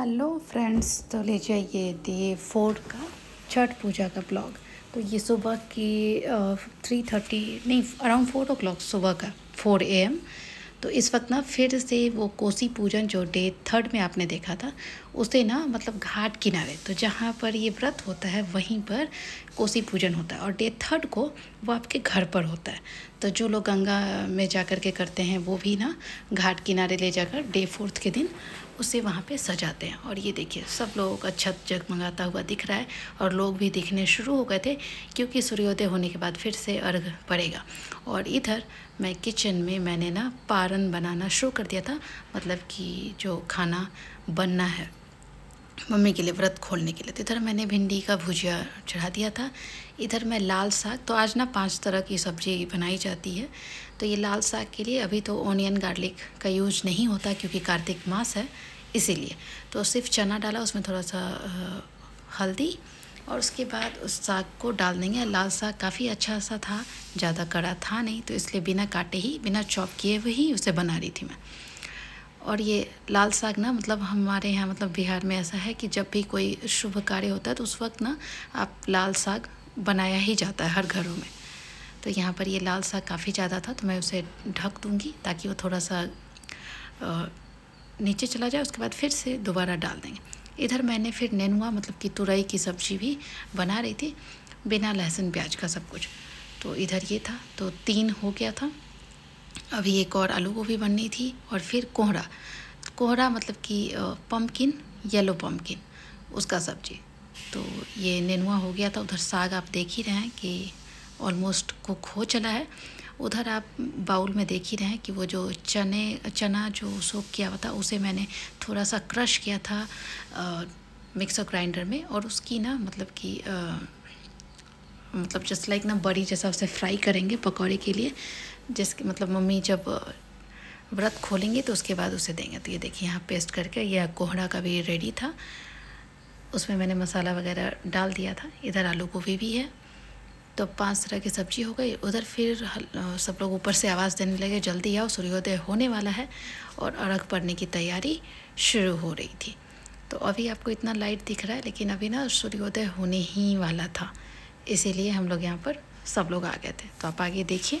Hello friends, तो ले जाइए डे 4 का छठ पूजा का ब्लॉग। तो ये सुबह की 3:30 नहीं, अराउंड 4 o'clock सुबह का 4 AM। तो इस वक्त ना फिर से वो कोसी पूजन जो डे 3 में आपने देखा था उसे ना मतलब घाट किनारे तो जहाँ पर ये व्रत होता है वहीं पर कोसी पूजन होता है और डे 3 को वो आपके घर पर होता है। तो जो लोग गंगा में जा कर के करते हैं वो भी ना घाट किनारे ले जाकर डे 4 के दिन उसे वहाँ पे सजाते हैं। और ये देखिए सब लोगों का छत जगमगाता हुआ दिख रहा है और लोग भी दिखने शुरू हो गए थे क्योंकि सूर्योदय होने के बाद फिर से अर्घ पड़ेगा। और इधर मैं किचन में मैंने ना पारन बनाना शुरू कर दिया था, मतलब कि जो खाना बनना है मम्मी के लिए व्रत खोलने के लिए। तो इधर मैंने भिंडी का भुजिया चढ़ा दिया था। इधर मैं लाल साग, तो आज ना 5 तरह की सब्ज़ी बनाई जाती है, तो ये लाल साग के लिए अभी तो ऑनियन गार्लिक का यूज नहीं होता क्योंकि कार्तिक मास है, इसीलिए तो सिर्फ चना डाला, उसमें थोड़ा सा हल्दी और उसके बाद उस साग को डाल देंगे। लाल साग काफ़ी अच्छा सा था, ज़्यादा कड़ा था नहीं, तो इसलिए बिना काटे ही, बिना चॉप किए हुए ही उसे बना रही थी मैं। और ये लाल साग ना मतलब हमारे यहाँ मतलब बिहार में ऐसा है कि जब भी कोई शुभ कार्य होता है तो उस वक्त ना आप लाल साग बनाया ही जाता है हर घरों में। तो यहाँ पर ये लाल साग काफ़ी ज़्यादा था तो मैं उसे ढक दूँगी ताकि वो थोड़ा सा नीचे चला जाए, उसके बाद फिर से दोबारा डाल देंगे। इधर मैंने फिर नेनुआ मतलब कि तुरई की सब्ज़ी भी बना रही थी बिना लहसुन प्याज का सब कुछ। तो इधर ये था, तो 3 हो गया था। अभी एक और आलू गोभी बननी थी और फिर कोहरा मतलब कि पम्पकिन, येलो पम्पकिन, उसका सब्जी। तो ये नेनुआ हो गया था। उधर साग आप देख ही रहे हैं कि ऑलमोस्ट कुक हो चला है। उधर आप बाउल में देख ही रहे हैं कि वो जो चना जो सोक किया हुआ था उसे मैंने थोड़ा सा क्रश किया था मिक्सर ग्राइंडर में और उसकी ना मतलब कि मतलब जस्ट लाइक ना बड़ी जैसा उसे फ्राई करेंगे पकौड़े के लिए, जिसके मतलब मम्मी जब व्रत खोलेंगे तो उसके बाद उसे देंगे। तो ये देखिए यहाँ पेस्ट करके, यह कोहड़ा का भी रेडी था, उसमें मैंने मसाला वगैरह डाल दिया था। इधर आलू गोभी भी है, तो 5 तरह की सब्ज़ी हो गई। उधर फिर सब लोग ऊपर से आवाज़ देने लगे, जल्दी आओ सूर्योदय होने वाला है, और अर्घ पड़ने की तैयारी शुरू हो रही थी। तो अभी आपको इतना लाइट दिख रहा है लेकिन अभी ना सूर्योदय होने ही वाला था, इसीलिए हम लोग यहाँ पर सब लोग आ गए थे। तो आप आगे देखिए।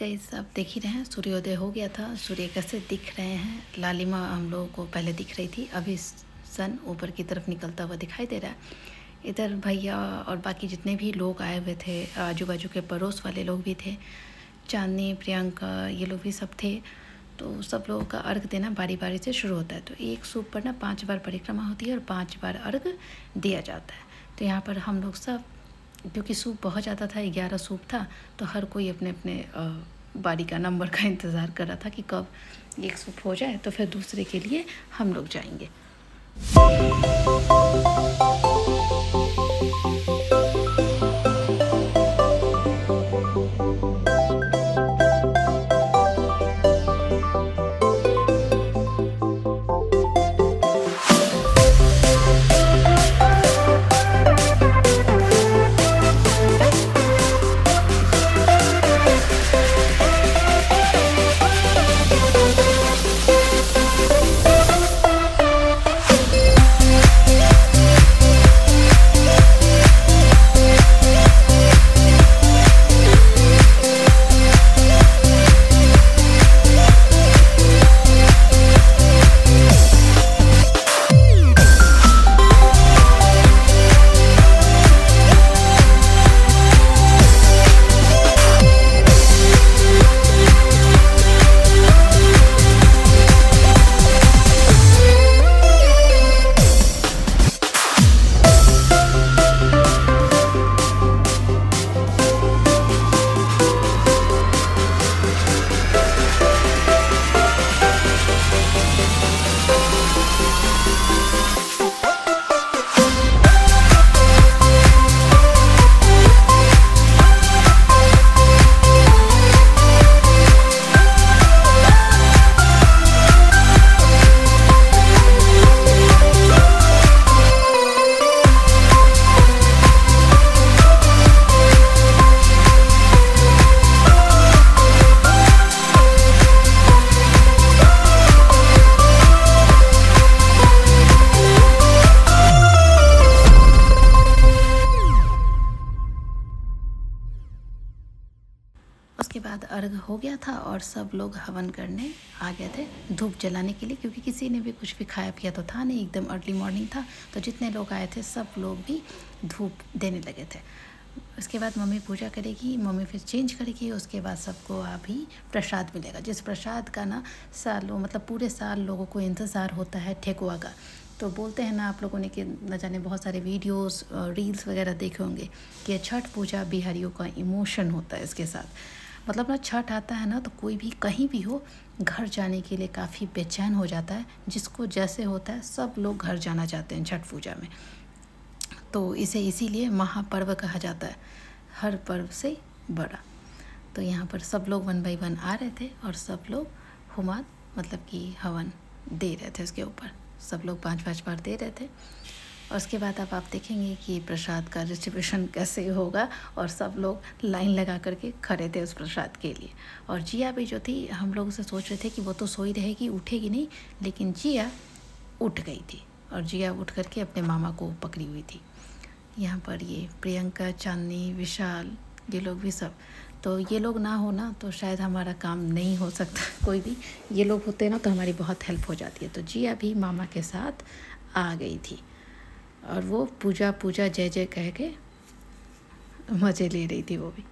गाइस आप देख ही रहे हैं सूर्योदय हो गया था। सूर्य कैसे दिख रहे हैं, लालिमा हम लोगों को पहले दिख रही थी, अभी सन ऊपर की तरफ निकलता हुआ दिखाई दे रहा है। इधर भैया और बाकी जितने भी लोग आए हुए थे, आजू बाजू के पड़ोस वाले लोग भी थे, चांदनी, प्रियंका, ये लोग भी सब थे। तो सब लोगों का अर्घ देना बारी बारी से शुरू होता है। तो एक सूप पर ना 5 बार परिक्रमा होती है और 5 बार अर्घ दिया जाता है। तो यहाँ पर हम लोग सब, क्योंकि सूप बहुत ज़्यादा था, 11 सूप था, तो हर कोई अपने अपने बारी का नंबर का इंतज़ार कर रहा था कि कब एक सूप हो जाए तो फिर दूसरे के लिए हम लोग जाएंगे। उसके बाद अर्घ हो गया था और सब लोग हवन करने आ गए थे धूप जलाने के लिए, क्योंकि किसी ने भी कुछ भी खाया पिया तो था नहीं, एकदम अर्ली मॉर्निंग था। तो जितने लोग आए थे सब लोग भी धूप देने लगे थे। उसके बाद मम्मी पूजा करेगी, मम्मी फिर चेंज करेगी, उसके बाद सबको अभी प्रसाद मिलेगा, जिस प्रसाद का ना सालों, मतलब पूरे साल लोगों को इंतज़ार होता है, ठेकुआ का। तो बोलते हैं ना, आप लोगों ने कि न जाने बहुत सारे वीडियोस, रील्स वगैरह देखे होंगे कि छठ पूजा बिहारियों का इमोशन होता है। इसके साथ मतलब ना छठ आता है ना तो कोई भी कहीं भी हो, घर जाने के लिए काफ़ी बेचैन हो जाता है। जिसको जैसे होता है सब लोग घर जाना चाहते हैं छठ पूजा में, तो इसे इसीलिए महापर्व कहा जाता है, हर पर्व से बड़ा। तो यहाँ पर सब लोग 1 by 1 आ रहे थे और सब लोग होमाद, मतलब कि हवन दे रहे थे, उसके ऊपर सब लोग 5-5 बार दे रहे थे। और उसके बाद आप देखेंगे कि प्रसाद का डिस्ट्रीब्यूशन कैसे होगा, और सब लोग लाइन लगा करके खड़े थे उस प्रसाद के लिए। और जिया भी जो थी, हम लोग उसे सोच रहे थे कि वो तो सोई रहेगी, उठेगी नहीं, लेकिन जिया उठ गई थी और जिया उठ करके अपने मामा को पकड़ी हुई थी। यहाँ पर ये प्रियंका, चांदनी, विशाल, ये लोग भी सब, तो ये लोग ना हो ना तो शायद हमारा काम नहीं हो सकता कोई भी, ये लोग होते ना तो हमारी बहुत हेल्प हो जाती है। तो जिया भी मामा के साथ आ गई थी और वो पूजा पूजा जय जय कह के मज़े ले रही थी वो भी।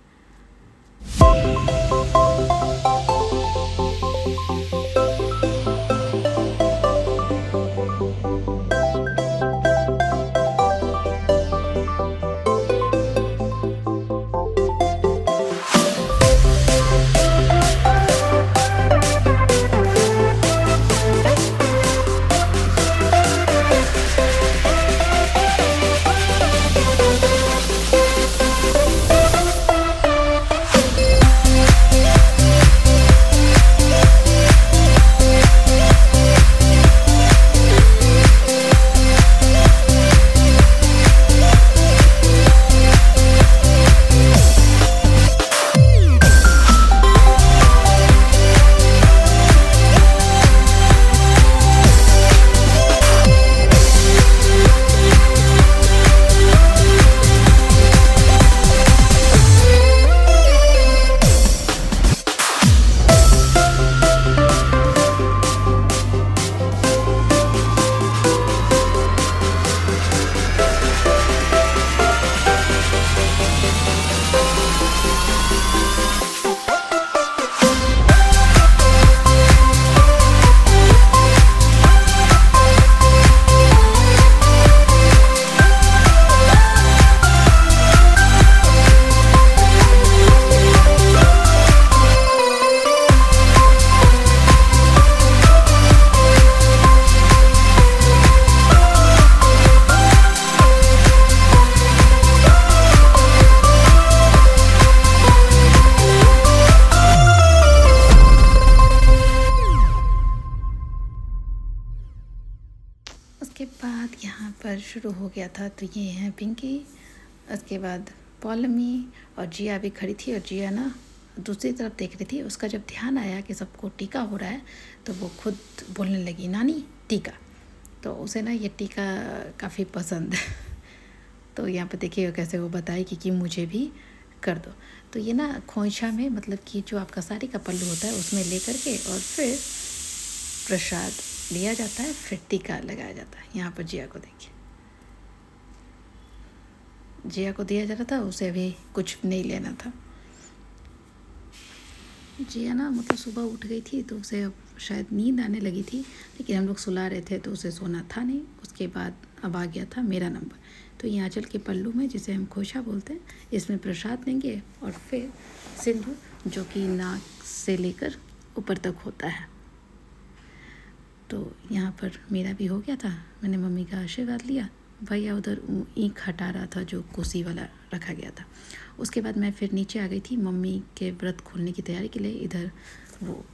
बाद यहाँ पर शुरू हो गया था। तो ये हैं पिंकी, उसके बाद पॉलमी और जिया भी खड़ी थी, और जिया ना दूसरी तरफ देख रही थी। उसका जब ध्यान आया कि सबको टीका हो रहा है तो वो खुद बोलने लगी नानी टीका। तो उसे ना ये टीका काफ़ी पसंद है। तो यहाँ पर देखिए कैसे वो बताए कि मुझे भी कर दो। तो ये ना खोइछा में मतलब कि जो आपका साड़ी का पल्लू होता है उसमें ले करके और फिर प्रसाद लिया जाता है, फिर टीका लगाया जाता है। यहाँ पर जिया को देखिए, जिया को दिया जा रहा था, उसे अभी कुछ नहीं लेना था। जिया ना मतलब सुबह उठ गई थी तो उसे अब शायद नींद आने लगी थी, लेकिन हम लोग सुला रहे थे तो उसे सोना था नहीं। उसके बाद अब आ गया था मेरा नंबर। तो ये आंचल के पल्लू में जिसे हम खोशा बोलते हैं, इसमें प्रसाद लेंगे और फिर सिंदूर जो कि नाक से लेकर ऊपर तक होता है। तो यहाँ पर मेरा भी हो गया था, मैंने मम्मी का आशीर्वाद लिया। भैया उधर ईंख हटा रहा था जो कुर्सी वाला रखा गया था। उसके बाद मैं फिर नीचे आ गई थी मम्मी के व्रत खोलने की तैयारी के लिए। इधर वो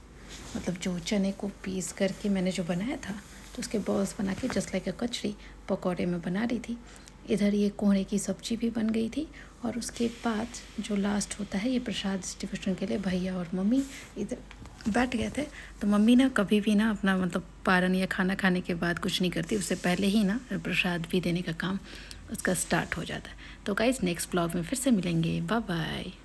मतलब जो चने को पीस करके मैंने जो बनाया था तो उसके बॉल्स बना के जस्ट लाइक कचड़ी पकौड़े में बना रही थी। इधर ये कोहरे की सब्जी भी बन गई थी। और उसके बाद जो लास्ट होता है ये प्रसाद डिस्ट्रीब्यूशन के लिए भैया और मम्मी इधर बैठ गए थे। तो मम्मी ना कभी भी ना अपना मतलब पारण या खाना खाने के बाद कुछ नहीं करती, उससे पहले ही ना प्रसाद भी देने का काम उसका स्टार्ट हो जाता है। तो गाइस नेक्स्ट ब्लॉग में फिर से मिलेंगे, बाय बाय।